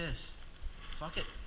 piss. Fuck it.